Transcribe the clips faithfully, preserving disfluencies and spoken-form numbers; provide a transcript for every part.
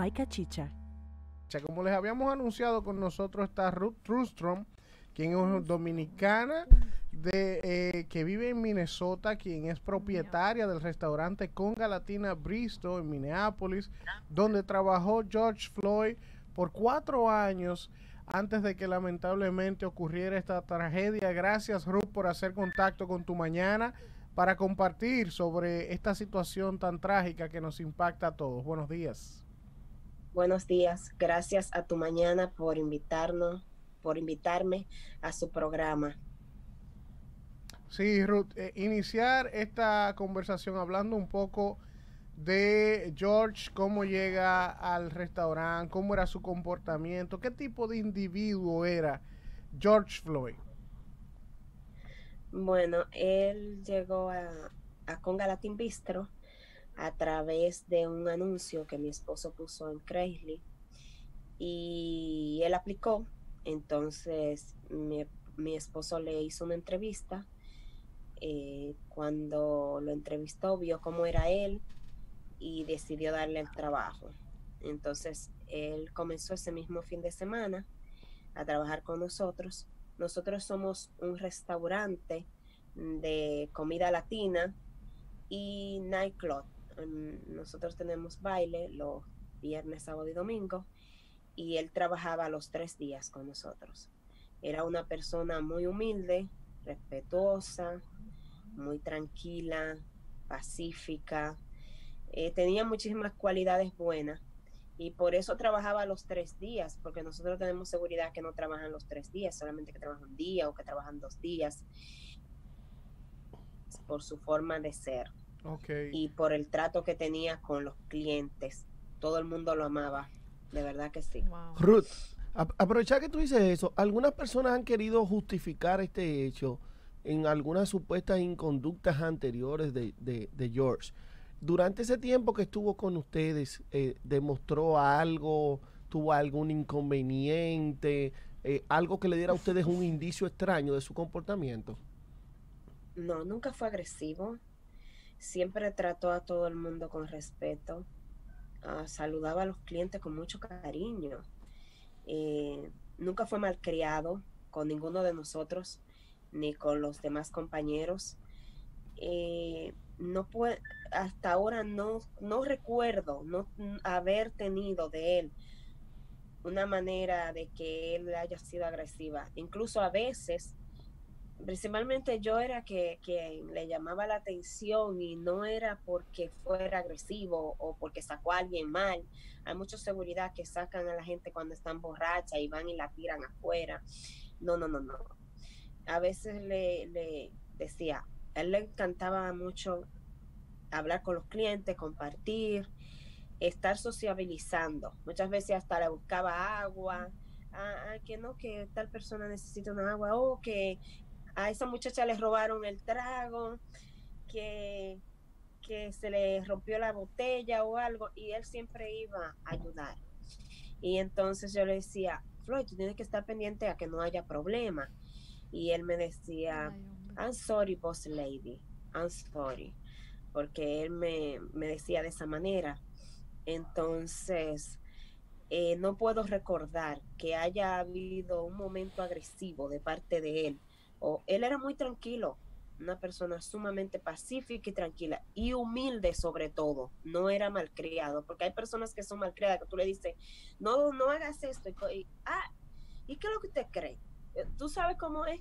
by Cachicha. Como les habíamos anunciado, con nosotros está Ruth Thunstrom, quien es dominicana de, eh, que vive en Minnesota, quien es propietaria del restaurante Conga Latina Bristol en Minneapolis, donde trabajó George Floyd por cuatro años antes de que lamentablemente ocurriera esta tragedia. Gracias, Ruth, por hacer contacto con Tu Mañana para compartir sobre esta situación tan trágica que nos impacta a todos. Buenos días. Buenos días, gracias a Tu Mañana por invitarnos, por invitarme a su programa. Sí, Ruth, eh, iniciar esta conversación hablando un poco de George, cómo llega al restaurante, cómo era su comportamiento, qué tipo de individuo era George Floyd. Bueno, él llegó a, a Conga Latin Bistro a través de un anuncio que mi esposo puso en Craigslist y él aplicó. Entonces mi, mi esposo le hizo una entrevista. Eh, cuando lo entrevistó, vio cómo era él y decidió darle el trabajo. Entonces él comenzó ese mismo fin de semana a trabajar con nosotros. Nosotros somos un restaurante de comida latina y nightclub. Nosotros tenemos baile los viernes, sábado y domingo, y él trabajaba los tres días con nosotros. Era una persona muy humilde, respetuosa, muy tranquila, pacífica. Eh, tenía muchísimas cualidades buenas y por eso trabajaba los tres días, porque nosotros tenemos seguridad que no trabajan los tres días, solamente que trabajan un día o que trabajan dos días, por su forma de ser. Okay. Y por el trato que tenía con los clientes. Todo el mundo lo amaba, de verdad que sí. Wow. Ruth, aprovechar que tú dices eso, algunas personas han querido justificar este hecho en algunas supuestas inconductas anteriores de, de, de George. Durante ese tiempo que estuvo con ustedes, eh, ¿demostró algo? ¿Tuvo algún inconveniente? Eh, ¿Algo que le diera a ustedes un indicio extraño de su comportamiento? No, nunca fue agresivo. Siempre trató a todo el mundo con respeto, uh, saludaba a los clientes con mucho cariño, eh, nunca fue malcriado con ninguno de nosotros, ni con los demás compañeros. Eh, no puede, hasta ahora no, no recuerdo no haber tenido de él una manera de que él haya sido agresiva. Incluso a veces, principalmente yo era que, que le llamaba la atención, y no era porque fuera agresivo o porque sacó a alguien mal. Hay mucha seguridad que sacan a la gente cuando están borracha y van y la tiran afuera. No, no, no, no. A veces le, le decía, a él le encantaba mucho hablar con los clientes, compartir, estar sociabilizando. Muchas veces hasta le buscaba agua. Ah, que no, que tal persona necesita una agua, o oh, que a esa muchacha le robaron el trago, que, que se le rompió la botella o algo, y él siempre iba a ayudar. Y entonces yo le decía, Floyd, tú tienes que estar pendiente a que no haya problema. Y él me decía, I'm sorry, boss lady, I'm sorry, porque él me, me decía de esa manera. Entonces eh, no puedo recordar que haya habido un momento agresivo de parte de él. Oh, él era muy tranquilo, una persona sumamente pacífica y tranquila, y humilde sobre todo, no era malcriado, porque hay personas que son malcriadas, que tú le dices, no, no hagas esto, y, y, ah, ¿y qué es lo que usted cree? ¿Tú sabes cómo es?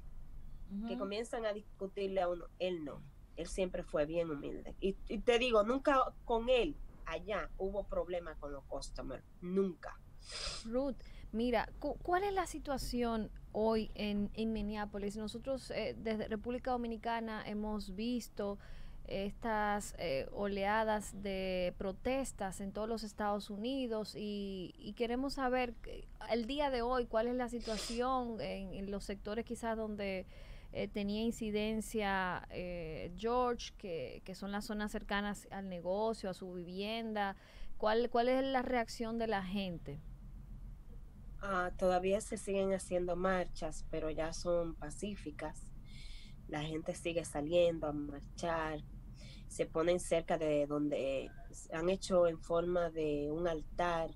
Uh-huh. Que comienzan a discutirle a uno. Él no, él siempre fue bien humilde, y, y te digo, nunca con él allá hubo problema con los customers, nunca. Ruth, mira, cu ¿cuál es la situación hoy en, en Minneapolis? Nosotros eh, desde República Dominicana hemos visto estas eh, oleadas de protestas en todos los Estados Unidos, y, y queremos saber el día de hoy cuál es la situación en, en los sectores quizás donde eh, tenía incidencia eh, George, que, que son las zonas cercanas al negocio, a su vivienda. ¿Cuál, cuál es la reacción de la gente? Uh, todavía se siguen haciendo marchas, pero ya son pacíficas. La gente sigue saliendo a marchar, se ponen cerca de donde han hecho en forma de un altar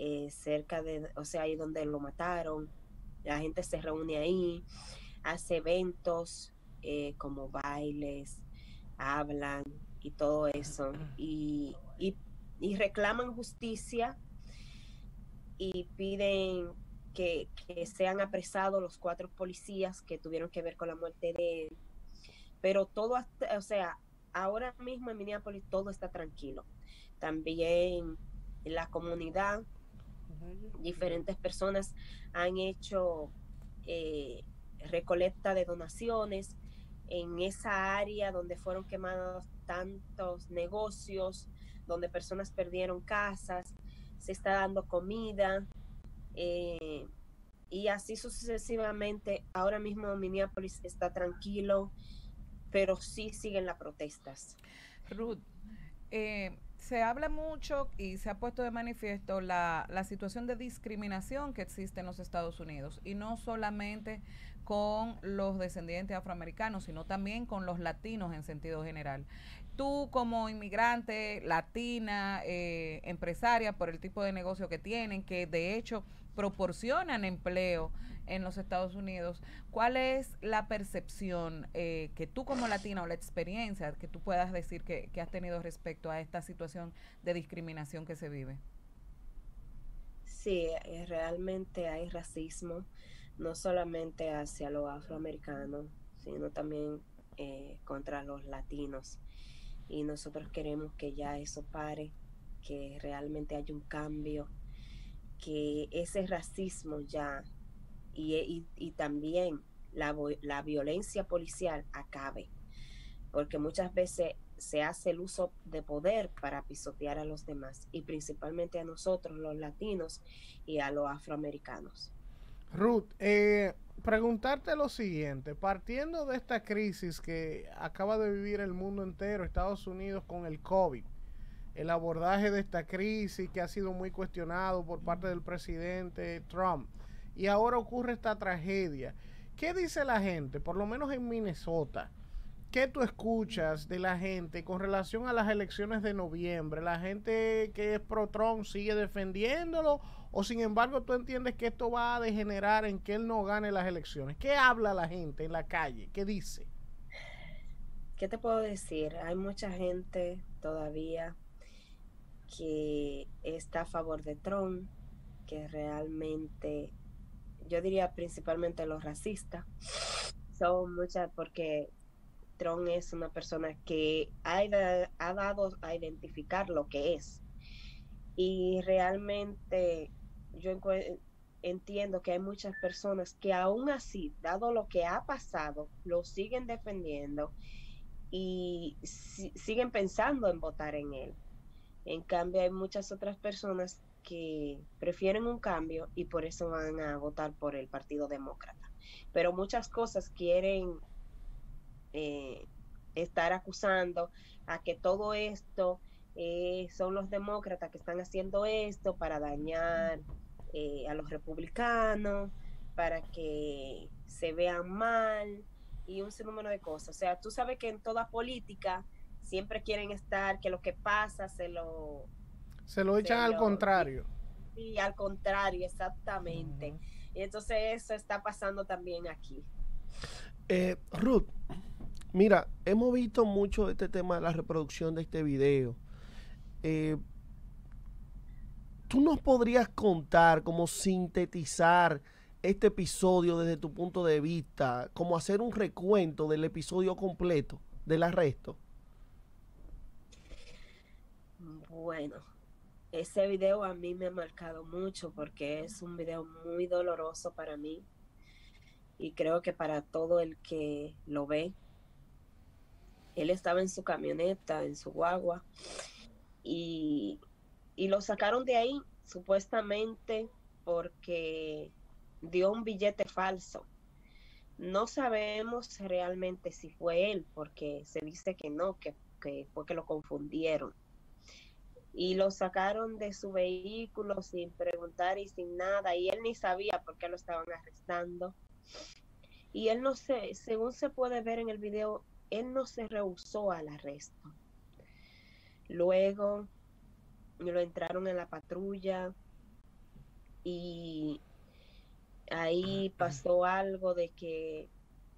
eh, cerca de, o sea, ahí donde lo mataron. La gente se reúne ahí, hace eventos eh, como bailes, hablan y todo eso, y, y, y reclaman justicia y piden que, que sean apresados los cuatro policías que tuvieron que ver con la muerte de él. Pero todo, hasta, o sea, ahora mismo en Minneapolis todo está tranquilo. También en la comunidad, diferentes personas han hecho eh, recolecta de donaciones en esa área donde fueron quemados tantos negocios, donde personas perdieron casas, se está dando comida eh, y así sucesivamente. Ahora mismo Minneapolis está tranquilo, pero sí siguen las protestas. Ruth, eh, se habla mucho y se ha puesto de manifiesto la, la situación de discriminación que existe en los Estados Unidos, y no solamente con los descendientes afroamericanos, sino también con los latinos en sentido general. Tú, como inmigrante latina, eh, empresaria, por el tipo de negocio que tienen, que de hecho proporcionan empleo en los Estados Unidos, ¿cuál es la percepción eh, que tú como latina, o la experiencia que tú puedas decir que, que has tenido respecto a esta situación de discriminación que se vive? Sí, realmente hay racismo, no solamente hacia los afroamericanos, sino también eh, contra los latinos. Y nosotros queremos que ya eso pare, que realmente haya un cambio, que ese racismo ya y, y, y también la, la violencia policial acabe, porque muchas veces se hace el uso de poder para pisotear a los demás, y principalmente a nosotros los latinos y a los afroamericanos. Ruth, eh, preguntarte lo siguiente, partiendo de esta crisis que acaba de vivir el mundo entero, Estados Unidos, con el COVID, el abordaje de esta crisis que ha sido muy cuestionado por parte del presidente Trump, y ahora ocurre esta tragedia. ¿Qué dice la gente, por lo menos en Minnesota? ¿Qué tú escuchas de la gente con relación a las elecciones de noviembre? ¿La gente que es pro Trump sigue defendiéndolo, o sin embargo tú entiendes que esto va a degenerar en que él no gane las elecciones? ¿Qué habla la gente en la calle? ¿Qué dice? ¿Qué te puedo decir? Hay mucha gente todavía que está a favor de Trump, que realmente, yo diría principalmente los racistas, son muchas, porque Trump es una persona que ha, ha dado a identificar lo que es, y realmente yo entiendo que hay muchas personas que aún así, dado lo que ha pasado, lo siguen defendiendo y si, siguen pensando en votar en él. En cambio, hay muchas otras personas que prefieren un cambio y por eso van a votar por el Partido Demócrata. Pero muchas cosas quieren eh, estar acusando a que todo esto eh, son los demócratas que están haciendo esto para dañar eh, a los republicanos, para que se vean mal y un sinnúmero de cosas. O sea, tú sabes que en toda política siempre quieren estar, que lo que pasa se lo... Se lo echan se al lo, contrario. Sí, al contrario, exactamente. Uh-huh. Y entonces eso está pasando también aquí. Eh, Ruth, mira, hemos visto mucho este tema de la reproducción de este video. Eh, ¿Tú nos podrías contar, como sintetizar este episodio desde tu punto de vista, como hacer un recuento del episodio completo, del arresto? Bueno, ese video a mí me ha marcado mucho porque es un video muy doloroso para mí y creo que para todo el que lo ve. Él estaba en su camioneta, en su guagua, y, y lo sacaron de ahí supuestamente porque dio un billete falso. No sabemos realmente si fue él, porque se dice que no, que, que fue que lo confundieron. Y lo sacaron de su vehículo sin preguntar y sin nada, y él ni sabía por qué lo estaban arrestando. Y él no se, según se puede ver en el video, él no se rehusó al arresto. Luego lo entraron en la patrulla, y ahí pasó algo de que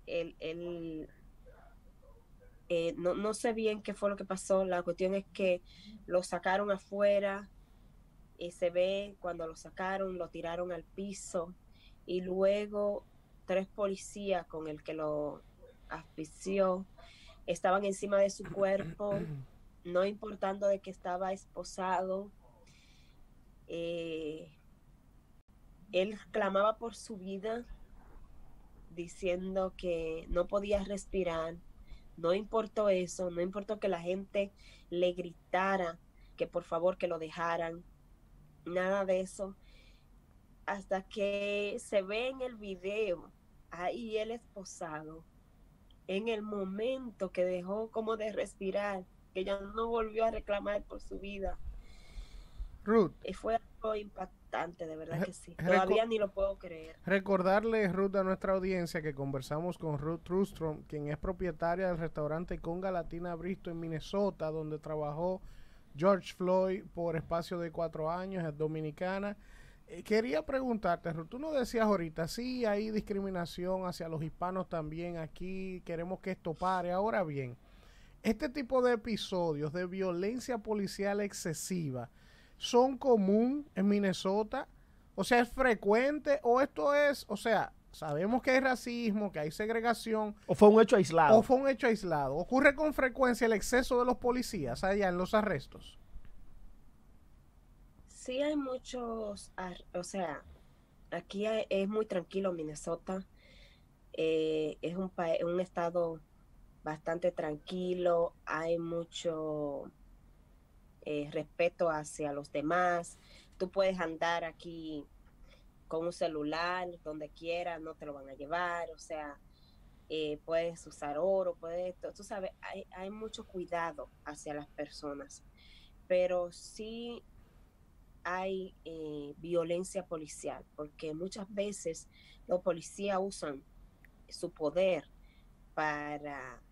él, él eh, no, no sé bien qué fue lo que pasó. La cuestión es que lo sacaron afuera, y se ve cuando lo sacaron, lo tiraron al piso, y luego tres policías con el que lo asfixió estaban encima de su cuerpo, no importando de que estaba esposado. Eh, él clamaba por su vida, diciendo que no podía respirar. No importó eso, no importó que la gente le gritara que por favor que lo dejaran, nada de eso, hasta que se ve en el video, ahí él esposado, en el momento que dejó como de respirar, que ya no volvió a reclamar por su vida. Ruth. Y fue algo impactante, de verdad que sí. Todavía ni lo puedo creer. Recordarle, Ruth, a nuestra audiencia que conversamos con Ruth Thunstrom, quien es propietaria del restaurante Conga Latina Bristol en Minnesota, donde trabajó George Floyd por espacio de cuatro años, es dominicana. Eh, quería preguntarte, Ruth, tú nos decías ahorita, sí, hay discriminación hacia los hispanos también aquí, queremos que esto pare. Ahora bien, este tipo de episodios de violencia policial excesiva, ¿son común en Minnesota? O sea, ¿es frecuente o esto es, o sea, sabemos que hay racismo, que hay segregación? ¿O fue un hecho aislado? ¿O fue un hecho aislado? ¿Ocurre con frecuencia el exceso de los policías allá en los arrestos? Sí, hay muchos, o sea, aquí es muy tranquilo Minnesota. Eh, es un, un estado bastante tranquilo, hay mucho... Eh, respeto hacia los demás. Tú puedes andar aquí con un celular donde quieras, no te lo van a llevar, o sea, eh, puedes usar oro, puedes, tú sabes, hay, hay mucho cuidado hacia las personas, pero sí hay eh, violencia policial, porque muchas veces los policías usan su poder para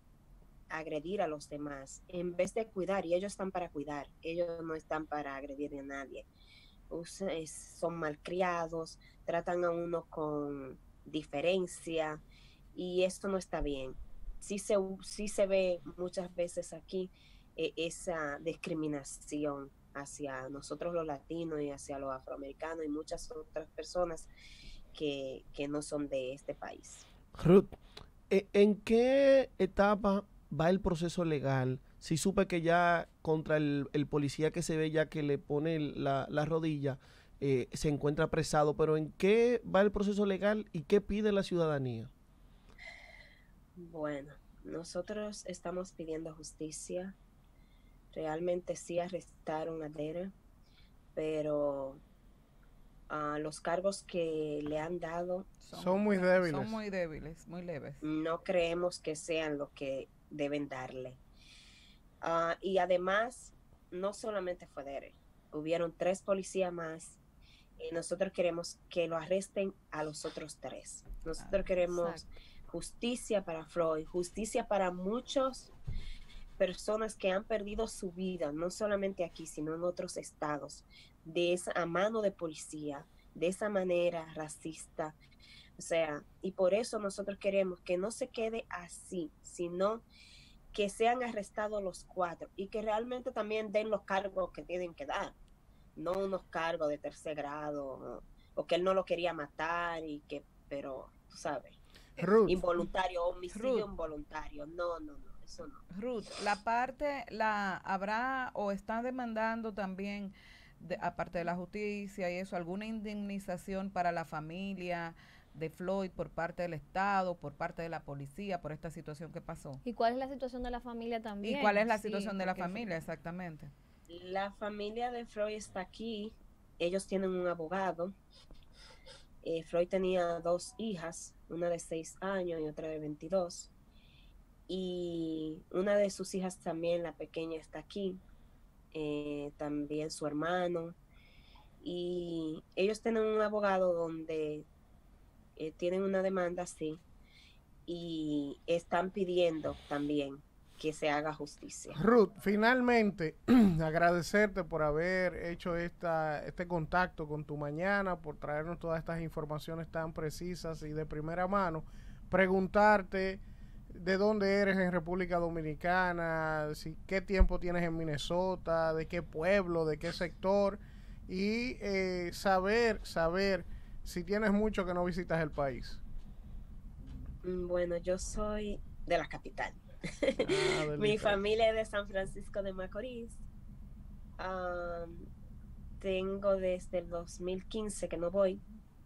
agredir a los demás, en vez de cuidar, y ellos están para cuidar, ellos no están para agredir a nadie. Ustedes son malcriados, tratan a uno con diferencia, y esto no está bien. Sí se, sí se ve muchas veces aquí eh, esa discriminación hacia nosotros los latinos y hacia los afroamericanos y muchas otras personas que, que no son de este país. Ruth, ¿en qué etapa va el proceso legal? Si supe que ya contra el, el policía que se ve ya que le pone la, la rodilla, eh, se encuentra apresado, pero ¿en qué va el proceso legal y qué pide la ciudadanía? Bueno, nosotros estamos pidiendo justicia. Realmente sí arrestaron a Derek, pero uh, los cargos que le han dado son, son muy débiles. Son muy débiles, muy leves. No creemos que sean lo que deben darle. Uh, y además, no solamente fue Derek, hubieron tres policías más y nosotros queremos que lo arresten a los otros tres. Nosotros ah, queremos exacto. justicia para Floyd, justicia para muchas personas que han perdido su vida, no solamente aquí, sino en otros estados, de esa a mano de policía, de esa manera racista. O sea, y por eso nosotros queremos que no se quede así, sino que sean arrestados los cuatro y que realmente también den los cargos que tienen que dar, no unos cargos de tercer grado, ¿no? O que él no lo quería matar y que, pero, tú sabes, Ruth, involuntario, homicidio Ruth, involuntario, no, no, no, eso no. Ruth, la parte, la habrá o están demandando también, de, aparte de la justicia y eso, alguna indemnización para la familia de Floyd por parte del Estado, por parte de la policía, por esta situación que pasó. ¿Y cuál es la situación de la familia también? ¿Y cuál es la sí, situación de la familia, exactamente? La familia de Floyd está aquí, ellos tienen un abogado. Eh, Floyd tenía dos hijas, una de seis años y otra de veintidós. Y una de sus hijas también, la pequeña, está aquí. Eh, también su hermano. Y ellos tienen un abogado donde... Eh, tienen una demanda, sí, y están pidiendo también que se haga justicia. Ruth, finalmente, agradecerte por haber hecho esta, este contacto con Tu Mañana, por traernos todas estas informaciones tan precisas y de primera mano. Preguntarte de dónde eres en República Dominicana, si, qué tiempo tienes en Minnesota, de qué pueblo, de qué sector, y eh, saber, saber si tienes mucho que no visitas el país. Bueno, yo soy de la capital. Ah, mi familia es de San Francisco de Macorís. Um, tengo desde el dos mil quince que no voy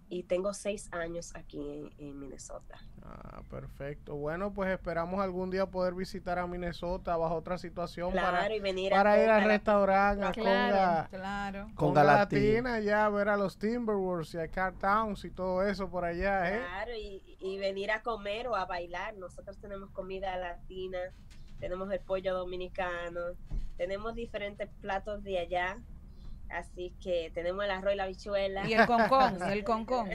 y tengo seis años aquí en, en Minnesota. Ah, perfecto. Bueno, pues esperamos algún día poder visitar a Minnesota bajo otra situación, claro, para, y venir para a ir al restaurante, a Conga, claro. Conga Latina, ya ver a los Timberwolves y a Car Towns y todo eso por allá, ¿eh? Claro, y, y venir a comer o a bailar. Nosotros tenemos comida latina, tenemos el pollo dominicano, tenemos diferentes platos de allá, así que tenemos el arroz y la habichuela. Y el concón, el concón.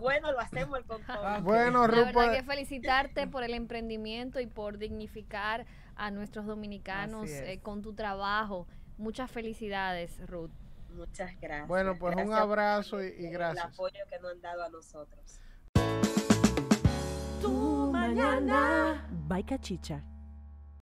Bueno, lo hacemos el concón. Okay. Bueno, Ruth, la verdad que felicitarte por el emprendimiento y por dignificar a nuestros dominicanos eh, con tu trabajo. Muchas felicidades, Ruth. Muchas gracias. Bueno, pues gracias, un abrazo y, y gracias. El apoyo que nos han dado a nosotros. Tu Mañana. Baica Chicha.